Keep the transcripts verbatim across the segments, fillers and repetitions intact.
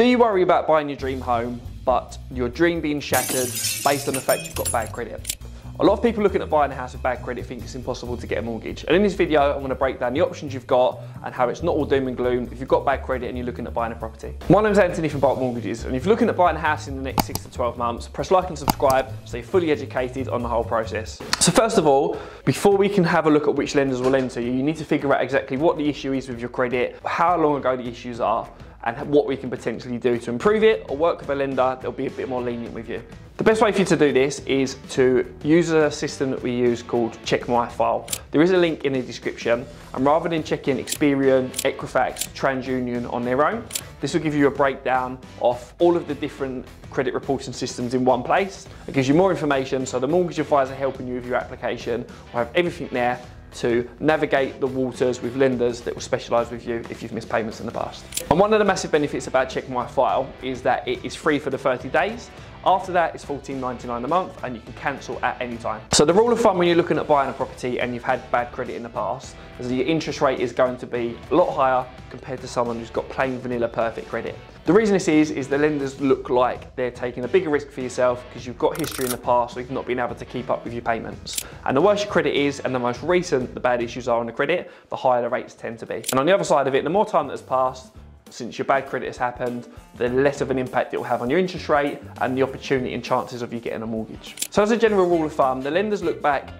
Do you worry about buying your dream home, but your dream being shattered based on the fact you've got bad credit? A lot of people looking at buying a house with bad credit think it's impossible to get a mortgage. And in this video, I'm going to break down the options you've got and how it's not all doom and gloom if you've got bad credit and you're looking at buying a property. My name's Anthony from Bolt Mortgages, and if you're looking at buying a house in the next six to twelve months, press like and subscribe so you're fully educated on the whole process. So first of all, before we can have a look at which lenders will lend to you, you need to figure out exactly what the issue is with your credit, how long ago the issues are, and what we can potentially do to improve it, or work with a lender that'll be a bit more lenient with you. The best way for you to do this is to use a system that we use called Check My File. There is a link in the description, and rather than checking Experian, Equifax, TransUnion on their own, this will give you a breakdown of all of the different credit reporting systems in one place. It gives you more information, so the mortgage advisor helping you with your application will have everything there to navigate the waters with lenders that will specialise with you if you've missed payments in the past. And one of the massive benefits about Check My File is that it is free for the thirty days. After that, it's fourteen ninety-nine a month, and you can cancel at any time. So the rule of thumb when you're looking at buying a property and you've had bad credit in the past is that your interest rate is going to be a lot higher compared to someone who's got plain vanilla perfect credit. The reason this is, is the lenders look like they're taking a bigger risk for yourself because you've got history in the past where you've not been able to keep up with your payments. And the worse your credit is and the most recent the bad issues are on the credit, the higher the rates tend to be. And on the other side of it, the more time that has passed since your bad credit has happened, the less of an impact it will have on your interest rate and the opportunity and chances of you getting a mortgage. So as a general rule of thumb, the lenders look back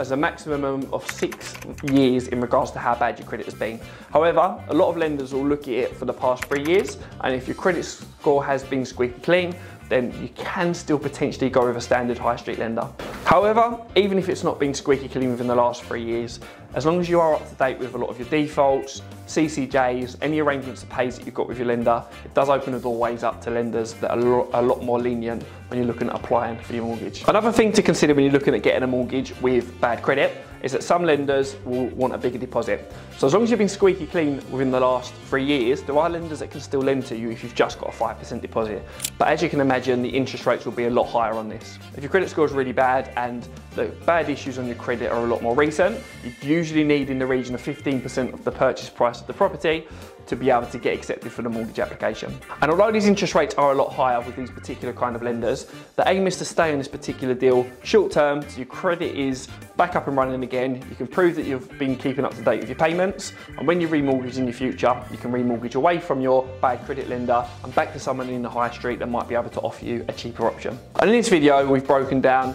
as a maximum of six years in regards to how bad your credit has been. However, a lot of lenders will look at it for the past three years, and if your credit score has been squeaky clean, then you can still potentially go with a standard high street lender. However, even if it's not been squeaky clean within the last three years, as long as you are up to date with a lot of your defaults, C C Js, any arrangements of pays that you've got with your lender, it does open the doorways up to lenders that are a lot more lenient when you're looking at applying for your mortgage. Another thing to consider when you're looking at getting a mortgage with bad credit is that some lenders will want a bigger deposit. So as long as you've been squeaky clean within the last three years, there are lenders that can still lend to you if you've just got a five percent deposit. But as you can imagine, the interest rates will be a lot higher on this. If your credit score is really bad and the bad issues on your credit are a lot more recent, you usually need in the region of fifteen percent of the purchase price of the property to be able to get accepted for the mortgage application. And although these interest rates are a lot higher with these particular kind of lenders, the aim is to stay on this particular deal short term so your credit is back up and running again, you can prove that you've been keeping up to date with your payments, and when you remortgage in your future, you can remortgage away from your bad credit lender and back to someone in the high street that might be able to offer you a cheaper option. And in this video, we've broken down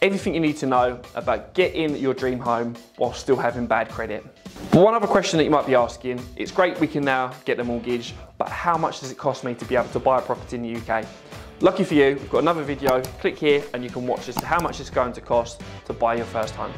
everything you need to know about getting your dream home while still having bad credit. But one other question that you might be asking, it's great we can now get the mortgage, but how much does it cost me to be able to buy a property in the U K? Lucky for you, we've got another video, click here and you can watch as to how much it's going to cost to buy your first home.